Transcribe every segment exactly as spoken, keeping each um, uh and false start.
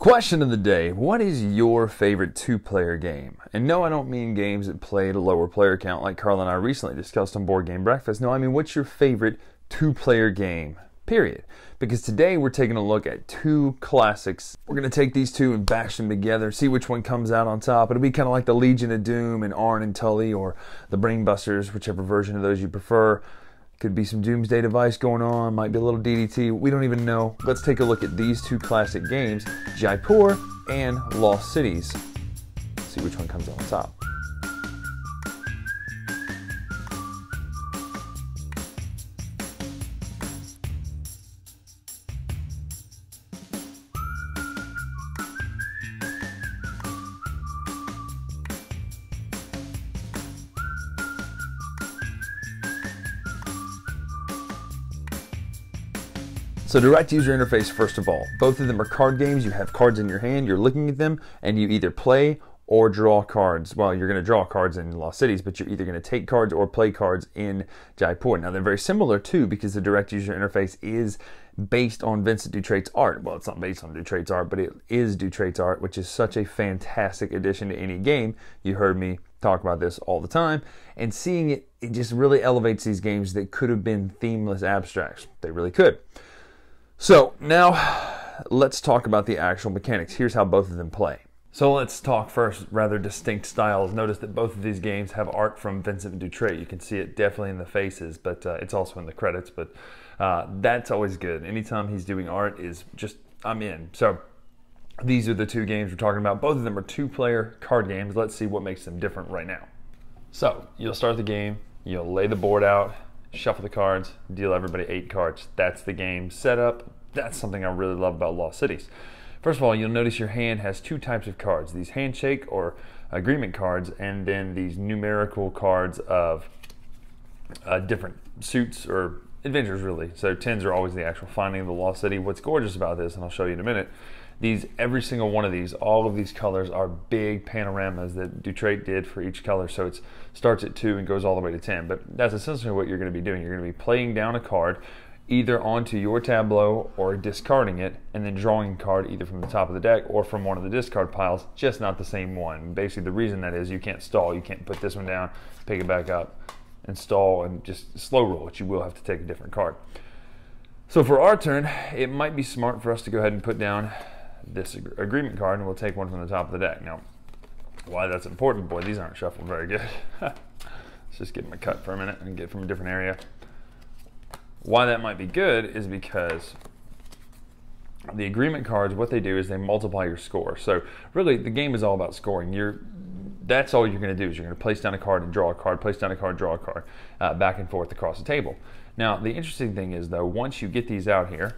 Question of the day, what is your favorite two-player game? And no, I don't mean games that play at a lower player count like Carl and I recently discussed on Board Game Breakfast. No, I mean what's your favorite two-player game, period. Because today we're taking a look at two classics. We're going to take these two and bash them together, see which one comes out on top. It'll be kind of like the Legion of Doom and Arn and Tully, or the Brain Busters, whichever version of those you prefer. Could be some doomsday device going on, might be a little D D T, we don't even know. Let's take a look at these two classic games, Jaipur and Lost Cities. See which one comes out on top. So direct user interface, first of all. Both of them are card games. You have cards in your hand, you're looking at them, and you either play or draw cards. Well, you're gonna draw cards in Lost Cities, but you're either gonna take cards or play cards in Jaipur. Now they're very similar too, because the direct user interface is based on Vincent Dutrait's art. Well, it's not based on Dutrait's art, but it is Dutrait's art, which is such a fantastic addition to any game. You heard me talk about this all the time, and seeing it, it just really elevates these games that could have been themeless abstracts. They really could. So now let's talk about the actual mechanics. Here's how both of them play. So let's talk first, rather distinct styles. Notice that both of these games have art from Vincent Dutrait. You can see it definitely in the faces, but uh, it's also in the credits, but uh, that's always good. Anytime he's doing art is just, I'm in. So these are the two games we're talking about. Both of them are two-player card games. Let's see what makes them different right now. So you'll start the game, you'll lay the board out, shuffle the cards, deal everybody eight cards. That's the game setup. That's something I really love about Lost Cities. First of all, you'll notice your hand has two types of cards, these handshake or agreement cards, and then these numerical cards of uh, different suits or adventures, really. So tens are always the actual finding of the Lost City. What's gorgeous about this, and I'll show you in a minute, these, every single one of these, all of these colors are big panoramas that Dutrait did for each color. So it starts at two and goes all the way to ten. But that's essentially what you're going to be doing. You're going to be playing down a card, either onto your tableau or discarding it, and then drawing a card either from the top of the deck or from one of the discard piles, just not the same one. Basically, the reason that is you can't stall. You can't put this one down, pick it back up, and stall, and just slow roll it. You will have to take a different card. So for our turn, it might be smart for us to go ahead and put down this agreement card, and we'll take one from the top of the deck. Now, why that's important, boy, these aren't shuffled very good. Let's just give them a cut for a minute and get from a different area. Why that might be good is because the agreement cards, what they do is they multiply your score. So really, the game is all about scoring. You're, that's all you're gonna do is you're gonna place down a card and draw a card, place down a card, draw a card, uh, back and forth across the table. Now, the interesting thing is though, once you get these out here,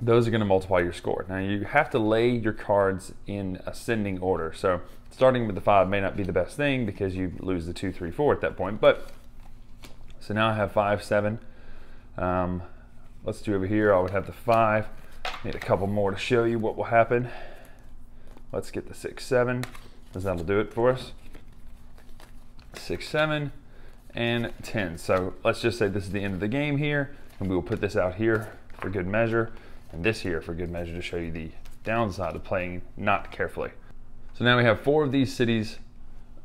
those are going to multiply your score. Now you have to lay your cards in ascending order. So starting with the five may not be the best thing because you lose the two, three, four at that point. But so now I have five, seven. Um, let's do over here. I would have the five. Need a couple more to show you what will happen. Let's get the six, seven, because that'll do it for us. Six, seven, and ten. So let's just say this is the end of the game here, and we will put this out here for good measure. And this here for good measure to show you the downside of playing not carefully. So now we have four of these cities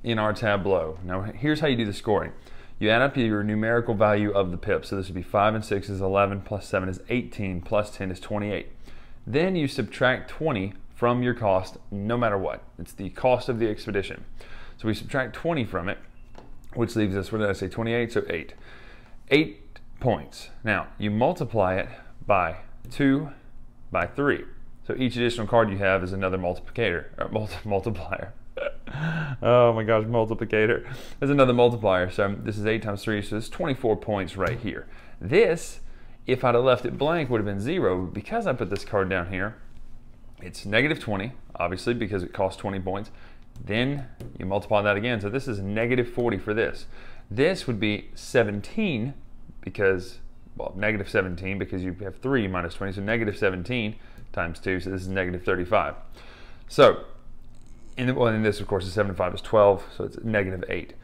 in our tableau. Now here's how you do the scoring. You add up your numerical value of the pips. So this would be five and six is eleven, plus seven is eighteen, plus ten is twenty-eight. Then you subtract twenty from your cost no matter what. It's the cost of the expedition. So we subtract twenty from it, which leaves us, what did I say, twenty-eight, so eight. Eight points. Now you multiply it by two, by three. So each additional card you have is another multiplicator, or multi multiplier. Oh my gosh, multiplicator. There's another multiplier. So this is eight times three, so it's twenty-four points right here. This, if I'd have left it blank, would have been zero. Because I put this card down here, it's negative twenty, obviously, because it costs twenty points. Then you multiply that again. So this is negative forty for this. This would be seventeen, because well, negative seventeen, because you have three minus twenty, so negative seventeen times two, so this is negative thirty-five. So, and, well, and this, of course, is seven and five is twelve, so it's negative eight.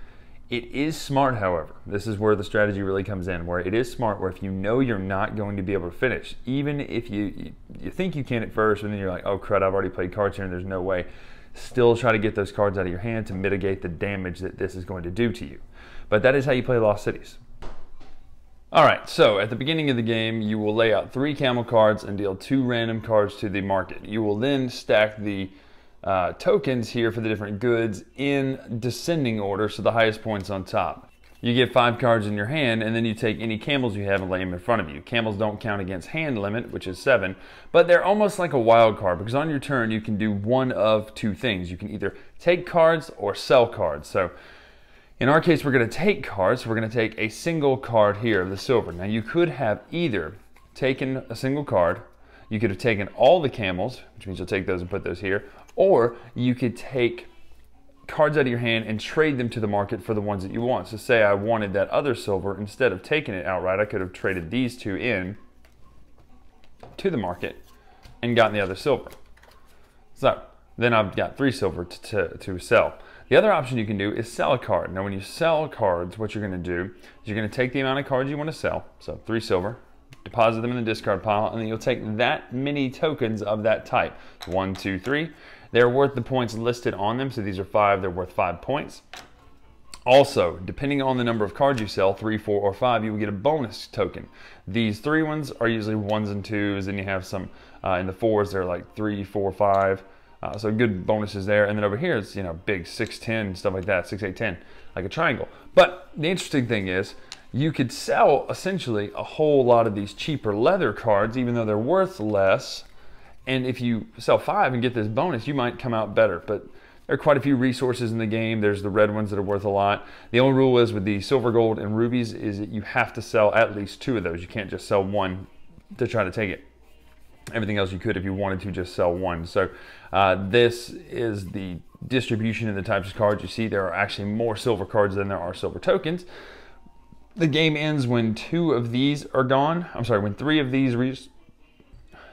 It is smart, however. This is where the strategy really comes in, where it is smart, where if you know you're not going to be able to finish, even if you, you, you think you can at first, and then you're like, oh crud, I've already played cards here and there's no way, still try to get those cards out of your hand to mitigate the damage that this is going to do to you. But that is how you play Lost Cities. All right, so at the beginning of the game, you will lay out three camel cards and deal two random cards to the market. You will then stack the Uh, tokens here for the different goods in descending order, so the highest points on top. You get five cards in your hand, and then you take any camels you have and lay them in front of you. Camels don't count against hand limit, which is seven, but they're almost like a wild card, because on your turn you can do one of two things. You can either take cards or sell cards. So in our case, we're going to take cards. We're going to take a single card here, the silver. Now you could have either taken a single card, you could have taken all the camels, which means you'll take those and put those here, or you could take cards out of your hand and trade them to the market for the ones that you want. So say I wanted that other silver, instead of taking it outright, I could have traded these two in to the market and gotten the other silver. So then I've got three silver to, to, to sell. The other option you can do is sell a card. Now when you sell cards, what you're gonna do is you're gonna take the amount of cards you wanna sell, so three silver, deposit them in the discard pile, and then you'll take that many tokens of that type. One, two, three. They're worth the points listed on them, so these are five, they're worth five points. Also, depending on the number of cards you sell, three, four, or five, you will get a bonus token. These three ones are usually ones and twos, and you have some uh, in the fours, they're like three, four, five. Uh, so good bonuses there. And then over here, it's, you know, big six, ten, stuff like that, six, eight, ten, like a triangle. But the interesting thing is, you could sell essentially a whole lot of these cheaper leather cards, even though they're worth less. And if you sell five and get this bonus, you might come out better. But there are quite a few resources in the game. There's the red ones that are worth a lot. The only rule is with the silver, gold, and rubies is that you have to sell at least two of those. You can't just sell one to try to take it. Everything else you could if you wanted to just sell one. So uh, this is the distribution of the types of cards. You see there are actually more silver cards than there are silver tokens. The game ends when two of these are gone. I'm sorry, when three of these res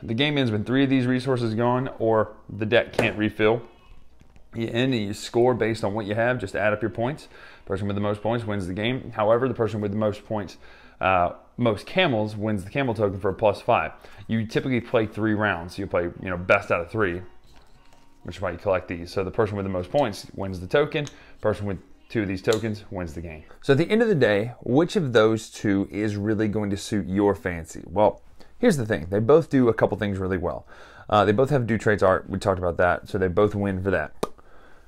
the game ends when three of these resources are gone, or the deck can't refill. You end and you score based on what you have, just add up your points. The person with the most points wins the game. However, the person with the most points, uh, most camels, wins the camel token for a plus five. You typically play three rounds. You play, you know, best out of three, which is why you collect these. So the person with the most points wins the token. Person with two of these tokens wins the game. So at the end of the day, which of those two is really going to suit your fancy? Well, here's the thing. They both do a couple things really well. Uh, they both have Dutrait's art. We talked about that. So they both win for that.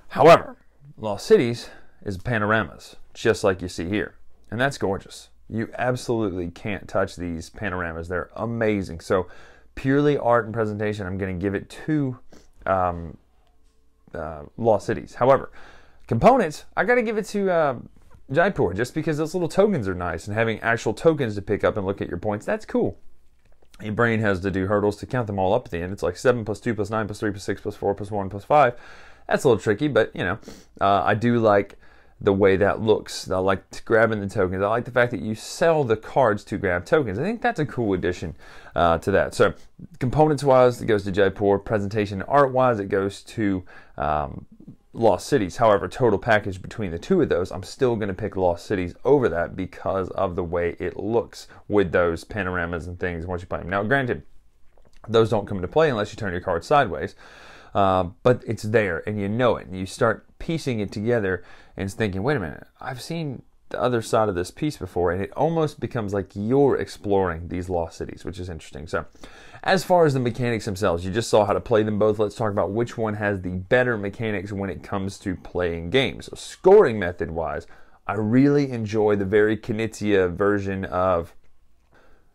However, Lost Cities is panoramas, just like you see here. And that's gorgeous. You absolutely can't touch these panoramas. They're amazing. So purely art and presentation, I'm going to give it to um, uh, Lost Cities. However, components, I gotta give it to uh, Jaipur, just because those little tokens are nice, and having actual tokens to pick up and look at your points, that's cool. Your brain has to do hurdles to count them all up at the end. It's like seven plus two plus nine plus three plus six plus four plus one plus five. That's a little tricky, but you know, uh, I do like the way that looks. I like grabbing the tokens. I like the fact that you sell the cards to grab tokens. I think that's a cool addition uh, to that. So components-wise, it goes to Jaipur. Presentation art-wise, it goes to um, Lost Cities. However, total package between the two of those, I'm still going to pick Lost Cities over that because of the way it looks with those panoramas and things once you play them. Now, granted, those don't come into play unless you turn your card sideways, uh, but it's there and you know it. And you start piecing it together and thinking, wait a minute, I've seen the other side of this piece before, and it almost becomes like you're exploring these Lost Cities, which is interesting. So as far as the mechanics themselves, you just saw how to play them both. Let's talk about which one has the better mechanics when it comes to playing games. So scoring method wise, I really enjoy the very Knizia version of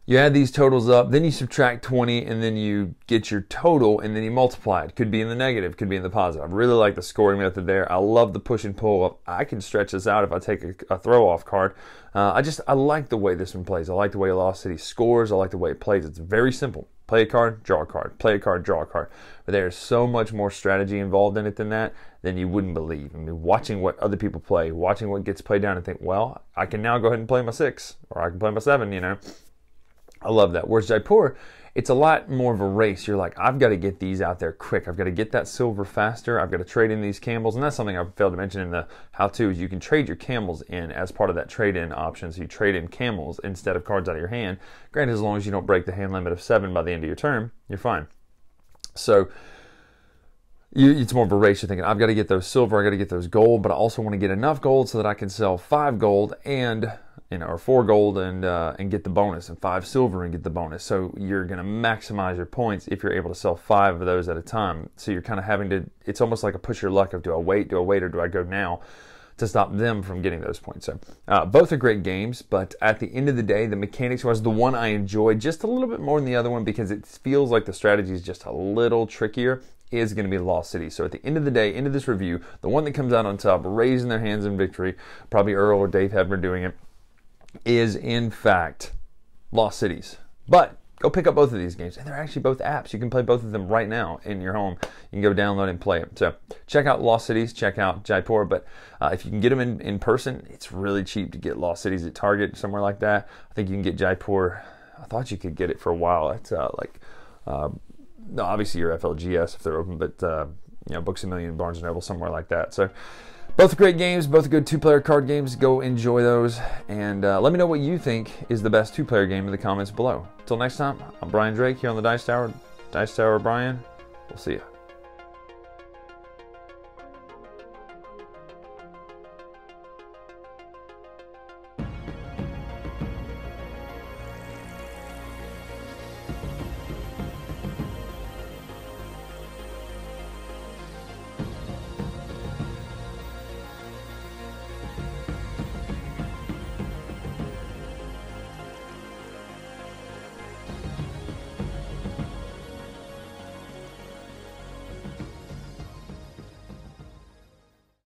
you add these totals up, then you subtract twenty, and then you get your total, and then you multiply it. Could be in the negative, could be in the positive. I really like the scoring method there. I love the push and pull. I can stretch this out if I take a, a throw-off card. Uh, I just, I like the way this one plays. I like the way Lost City scores. I like the way it plays. It's very simple. Play a card, draw a card. Play a card, draw a card. But there's so much more strategy involved in it than that, than you wouldn't believe. I mean, watching what other people play, watching what gets played down and think, well, I can now go ahead and play my six, or I can play my seven, you know. I love that. Whereas Jaipur, it's a lot more of a race. You're like, I've got to get these out there quick. I've got to get that silver faster. I've got to trade in these camels. And that's something I failed to mention in the how-to is you can trade your camels in as part of that trade-in option. So you trade in camels instead of cards out of your hand. Granted, as long as you don't break the hand limit of seven by the end of your turn, you're fine. So you, it's more of a race. You're thinking, I've got to get those silver, I've got to get those gold, but I also want to get enough gold so that I can sell five gold and, you know, or four gold and uh, and get the bonus, and five silver and get the bonus. So you're going to maximize your points if you're able to sell five of those at a time. So you're kind of having to, it's almost like a push your luck of, do I wait, do I wait, or do I go now to stop them from getting those points. So uh, both are great games, but at the end of the day, the mechanics was the one I enjoyed just a little bit more than the other one because it feels like the strategy is just a little trickier, is going to be Lost Cities. So at the end of the day, end of this review, the one that comes out on top, raising their hands in victory, probably Earl or Dave Hebner doing it, is in fact Lost Cities. But go pick up both of these games, and they're actually both apps. You can play both of them right now in your home. You can go download and play them. So check out Lost Cities, check out Jaipur, but uh, if you can get them in, in person, it's really cheap to get Lost Cities at Target, somewhere like that. I think you can get Jaipur, I thought you could get it for a while. It's uh, like, uh, no, obviously your F L G S if they're open, but uh, you know, Books A Million, Barnes and Noble, somewhere like that. So both great games, both good two-player card games. Go enjoy those, and uh, let me know what you think is the best two-player game in the comments below. Till next time, I'm Brian Drake here on the Dice Tower. Dice Tower Brian, we'll see ya.